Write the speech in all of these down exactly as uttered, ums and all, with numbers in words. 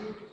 Thank you.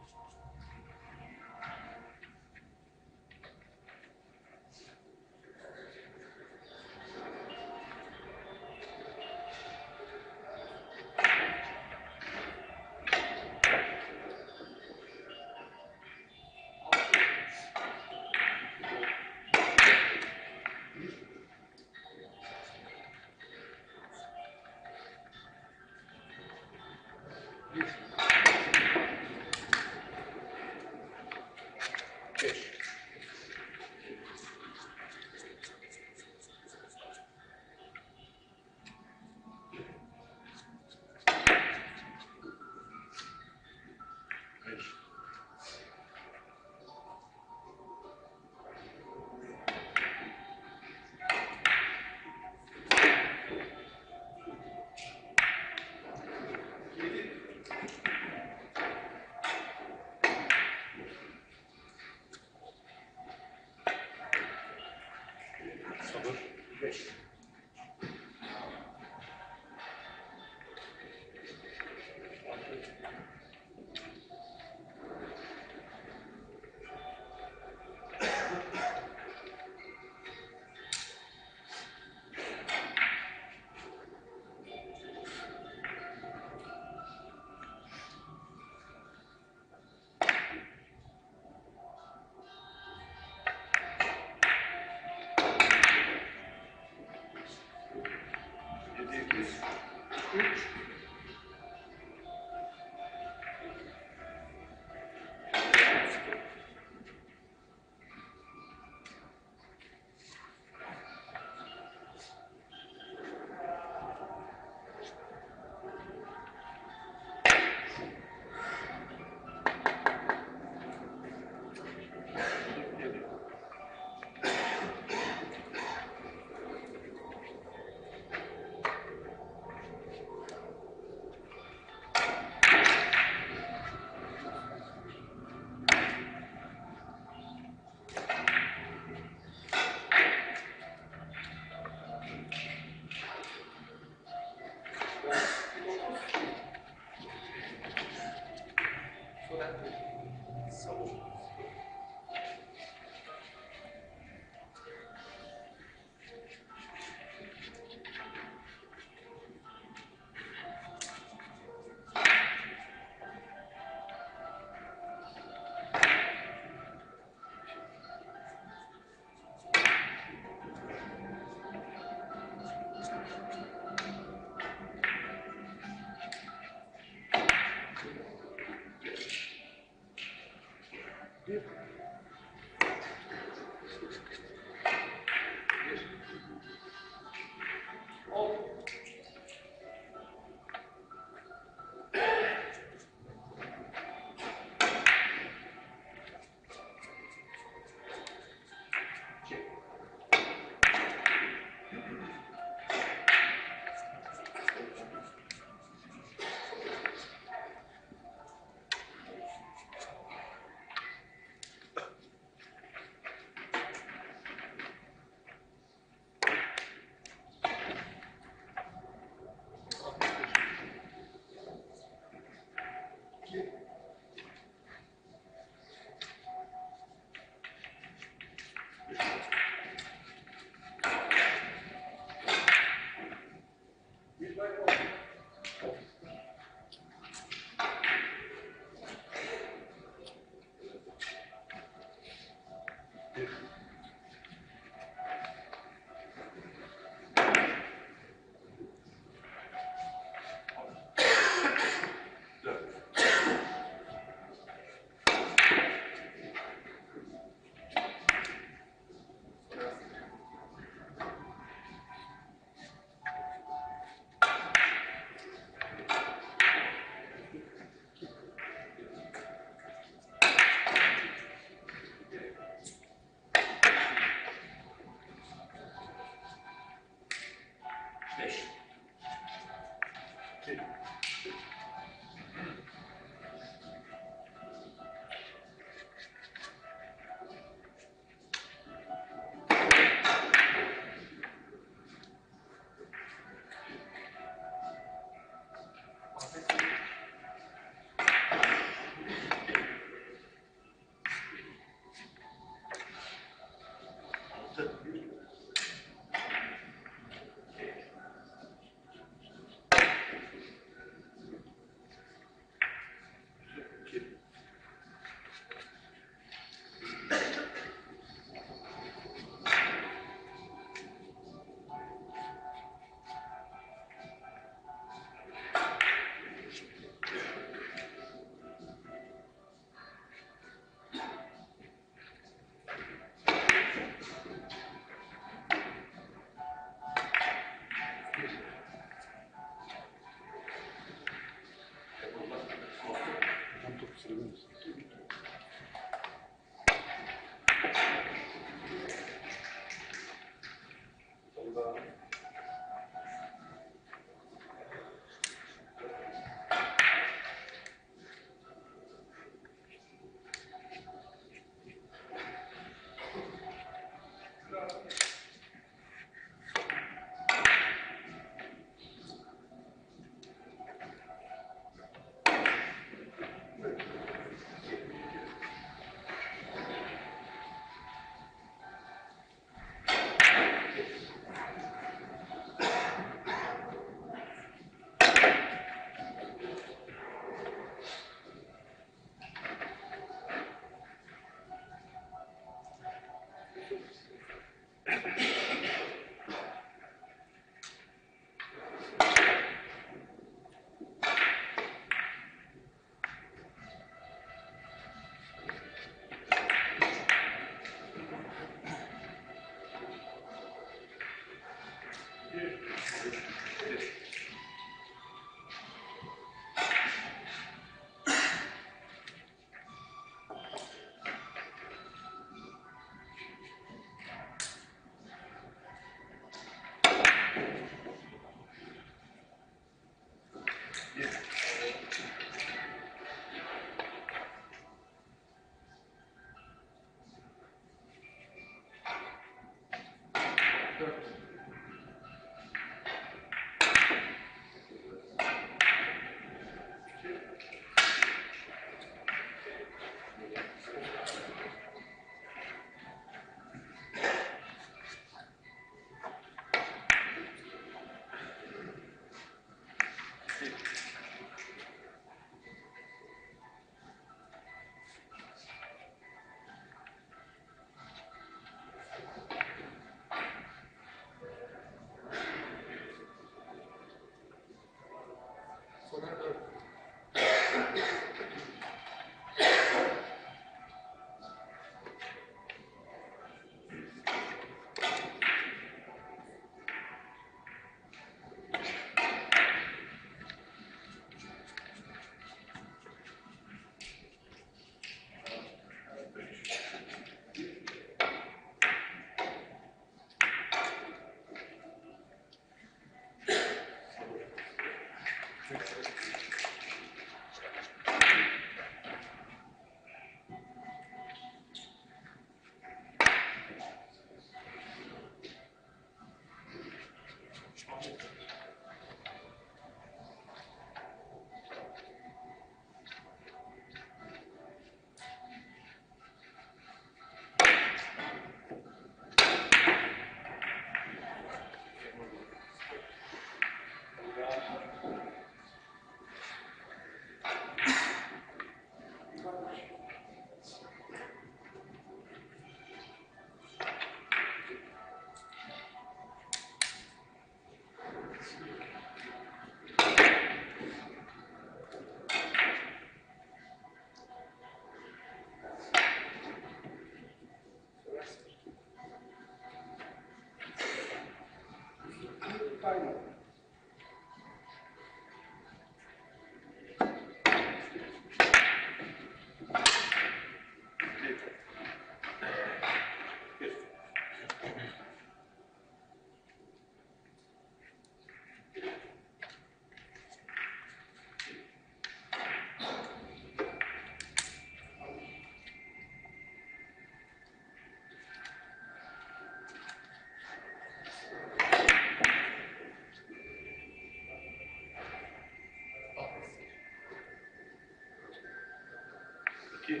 Okay.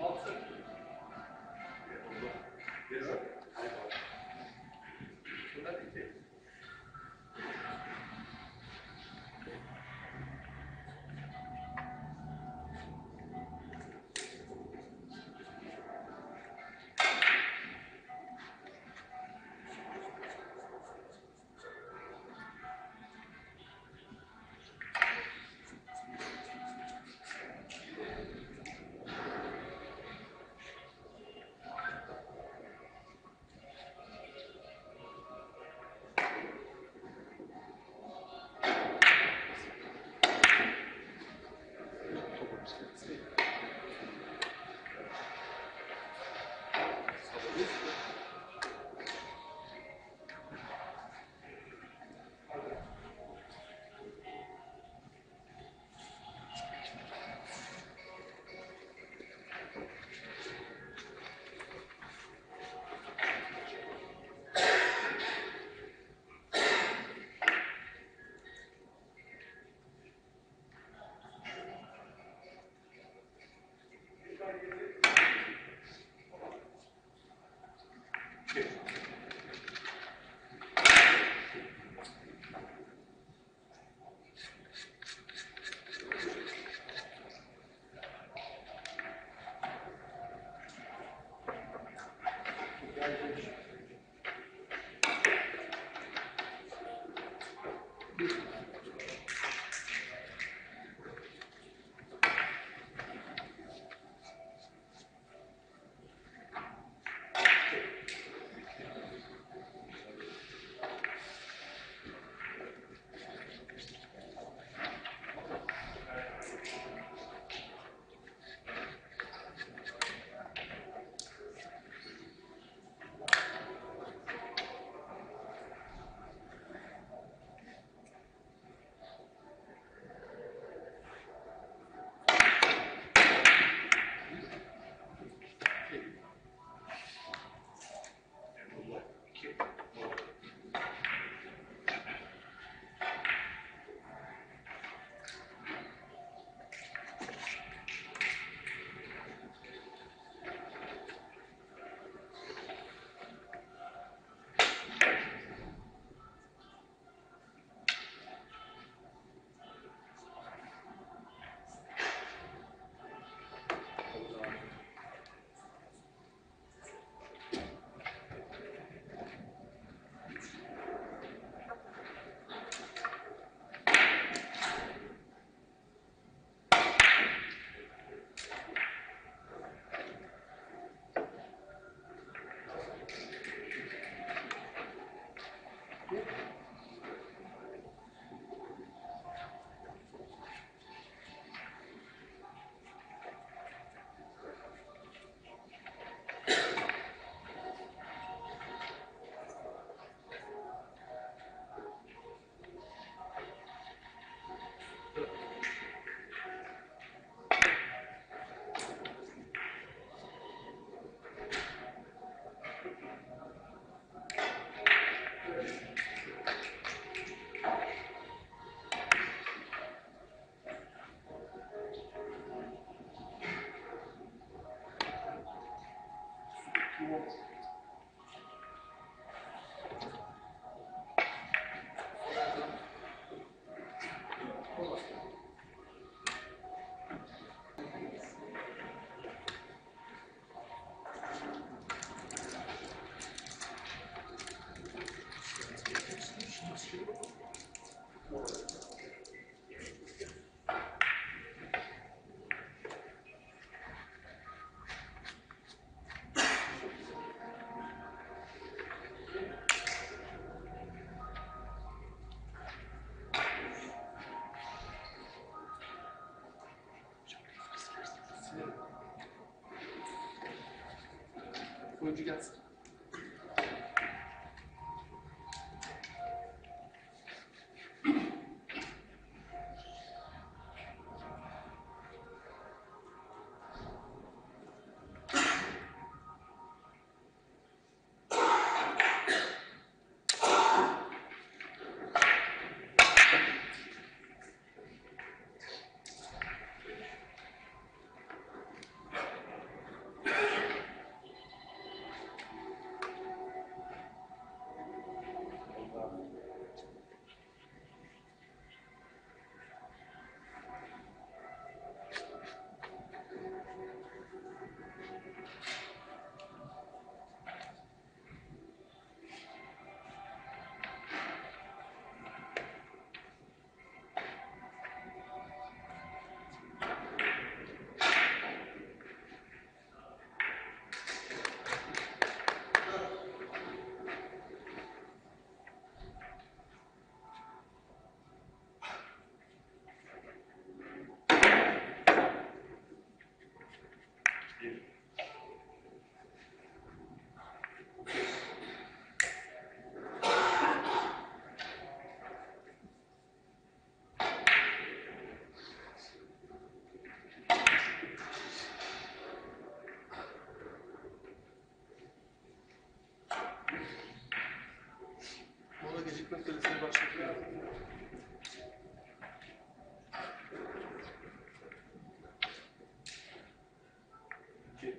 Awesome. Where'd you guys? Okay.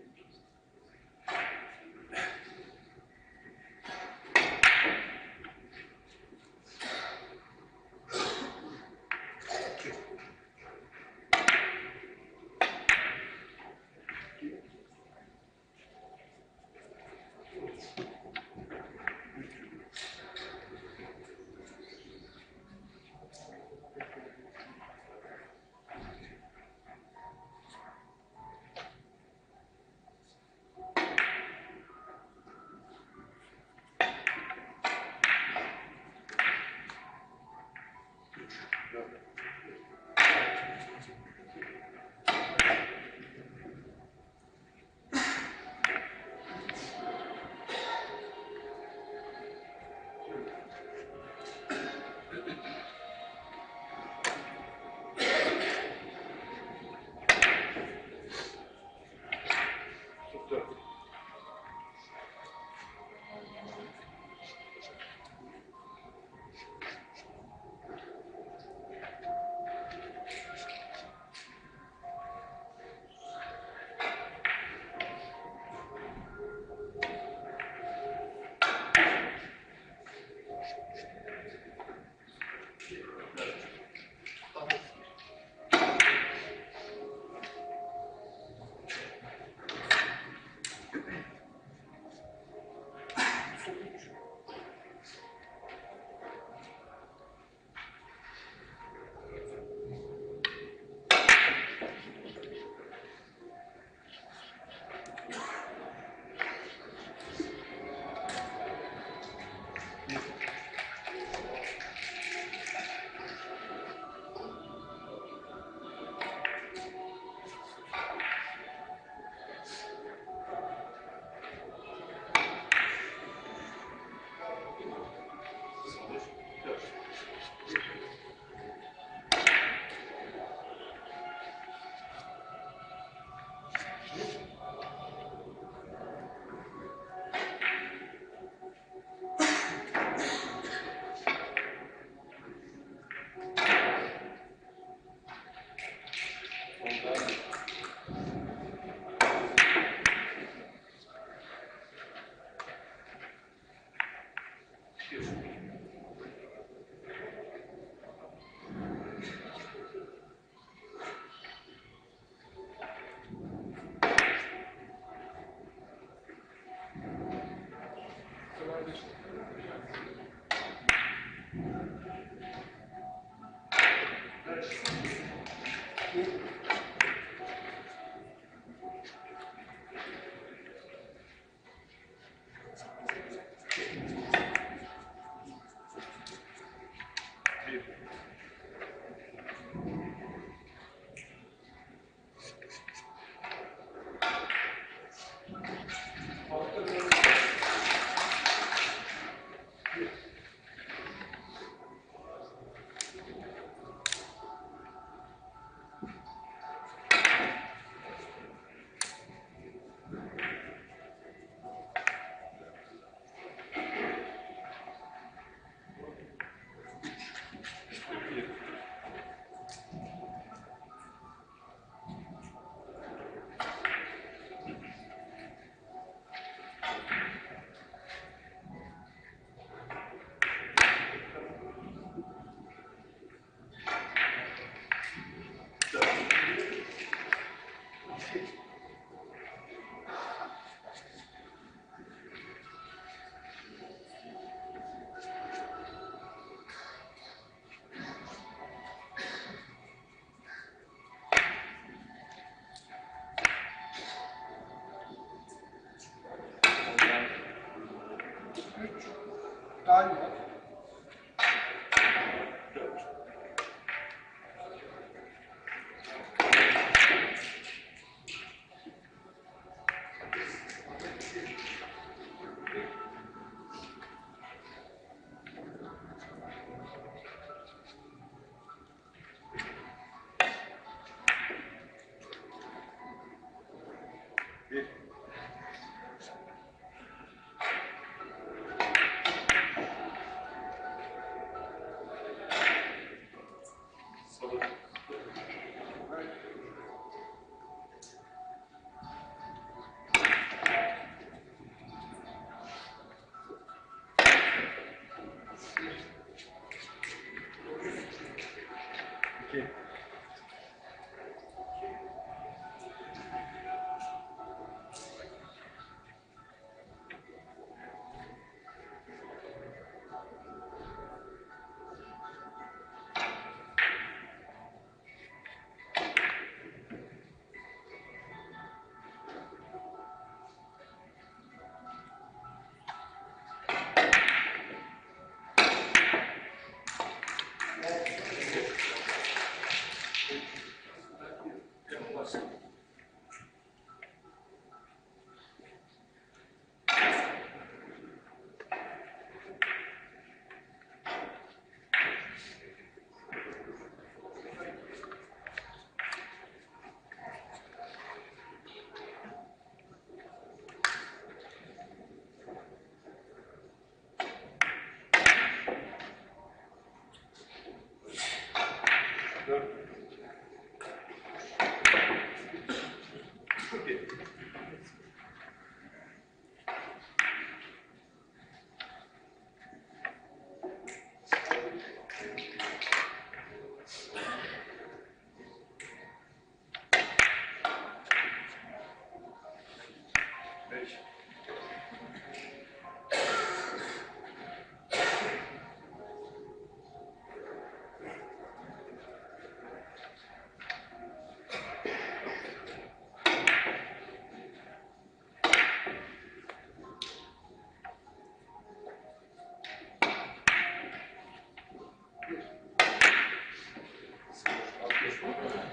contrario.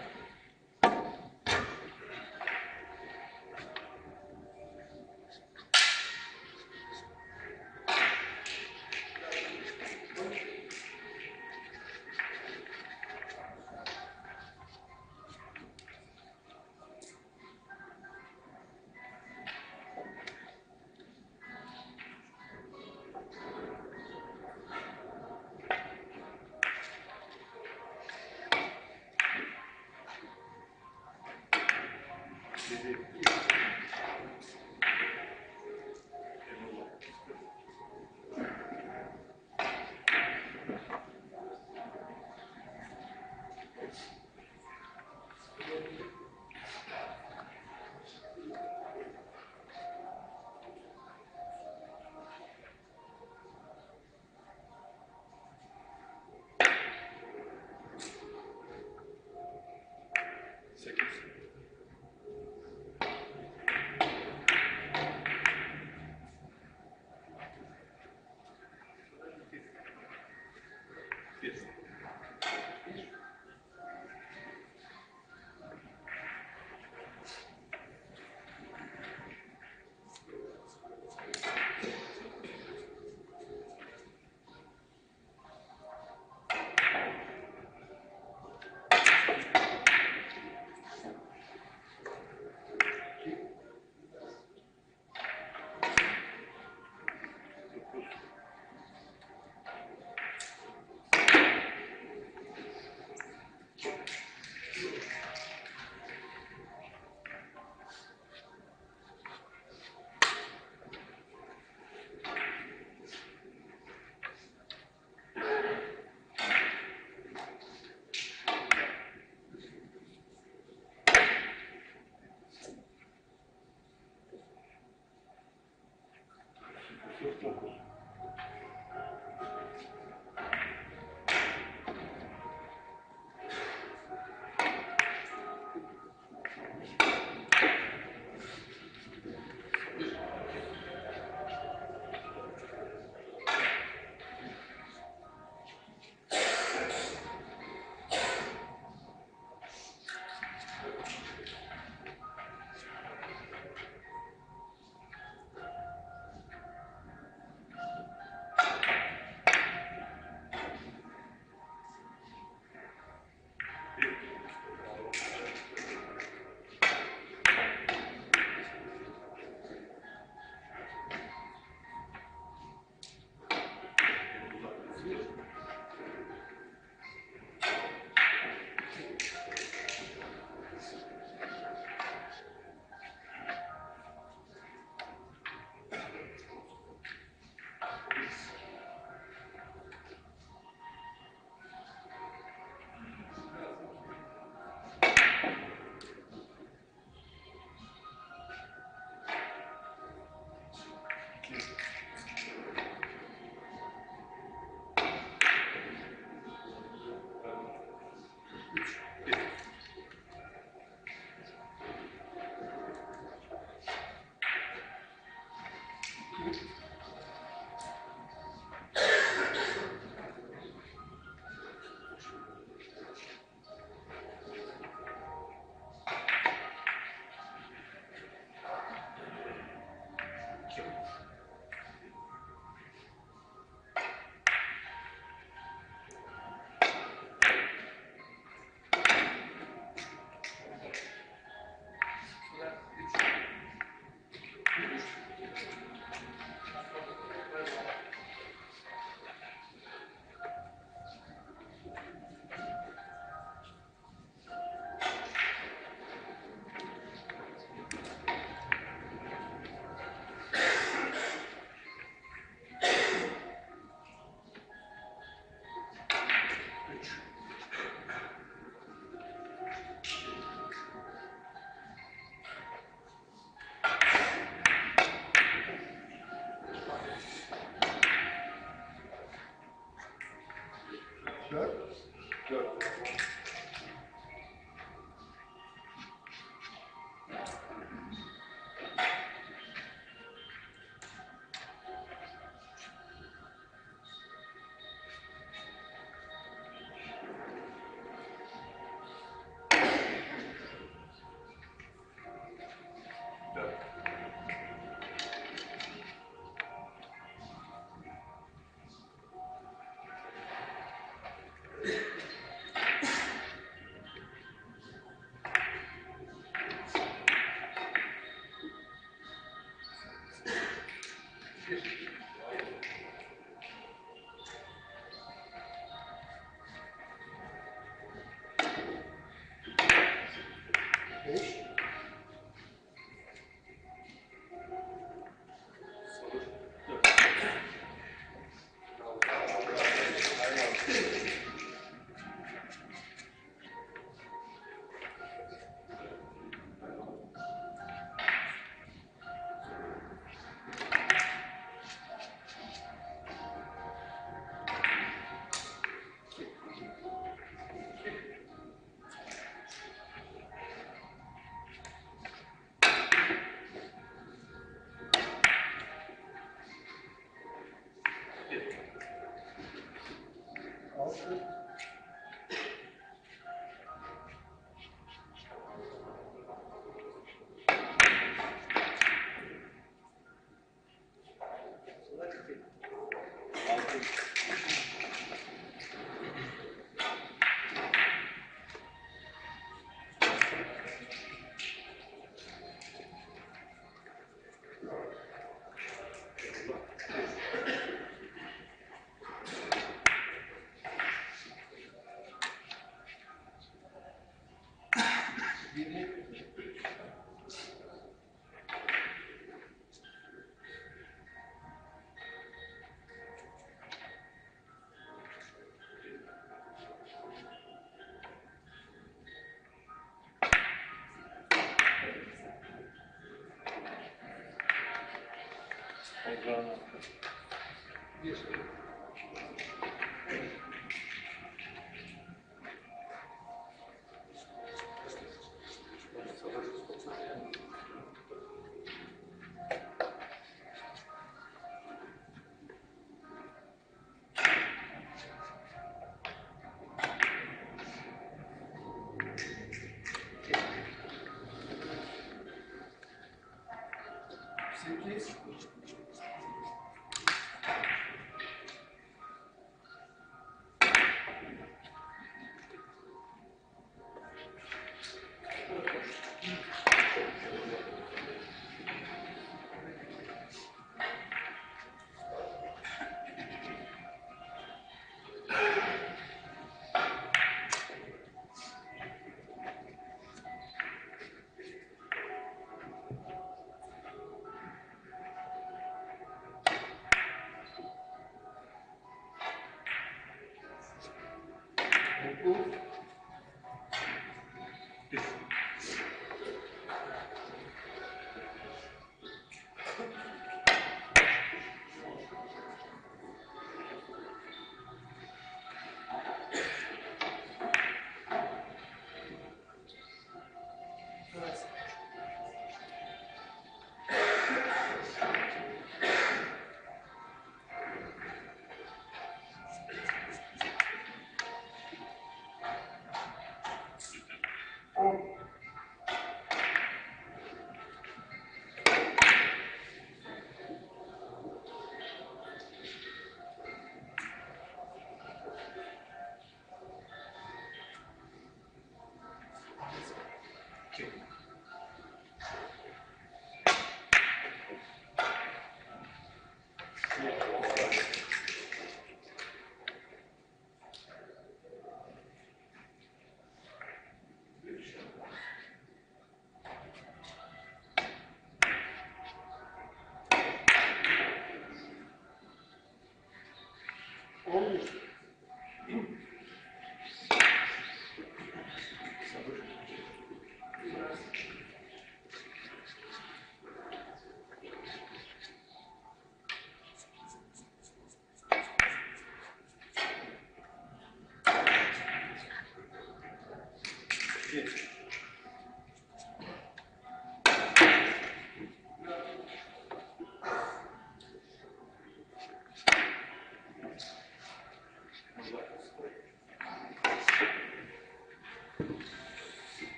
Please. Right.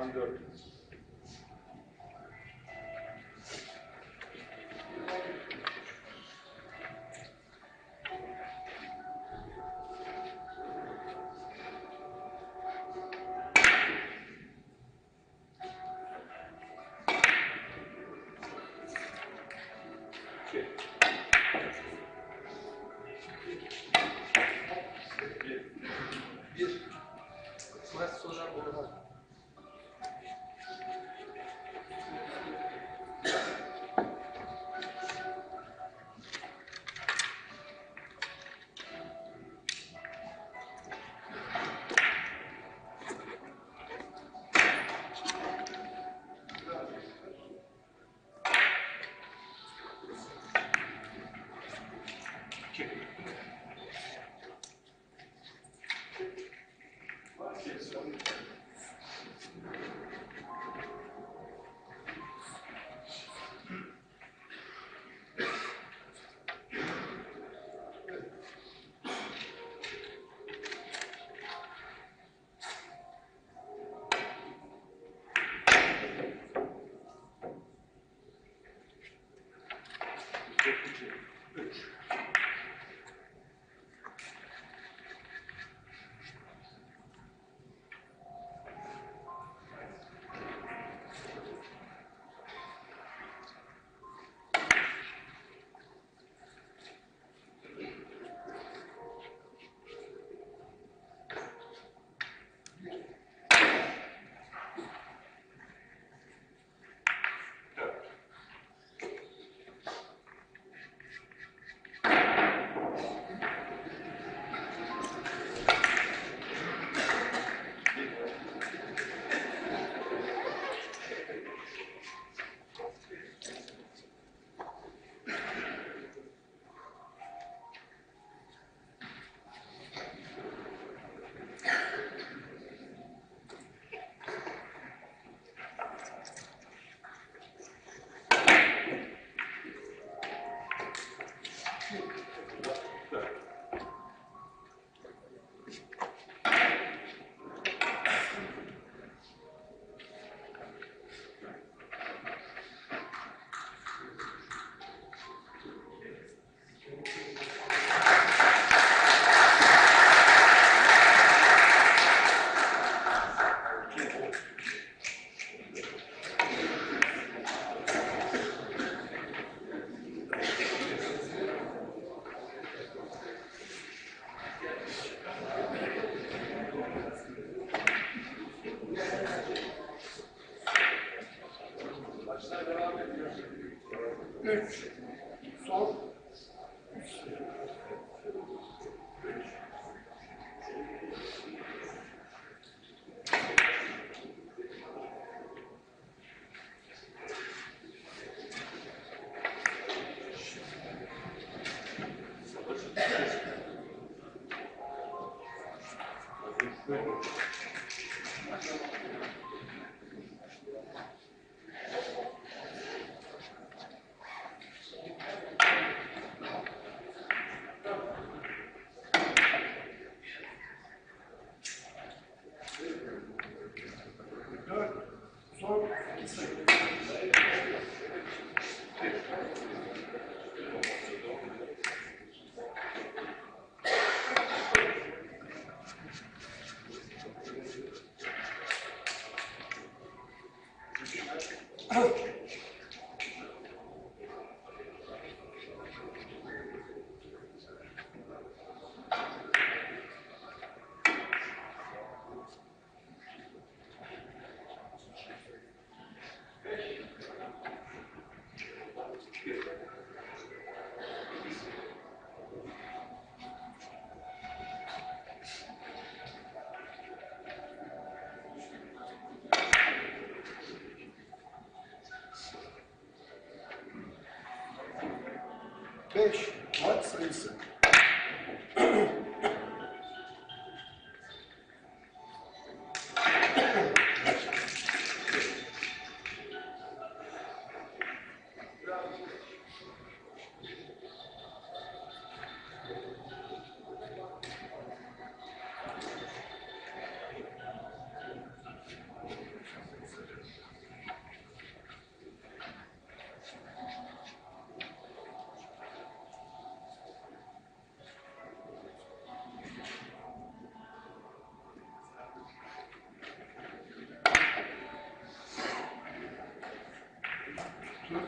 under.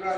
I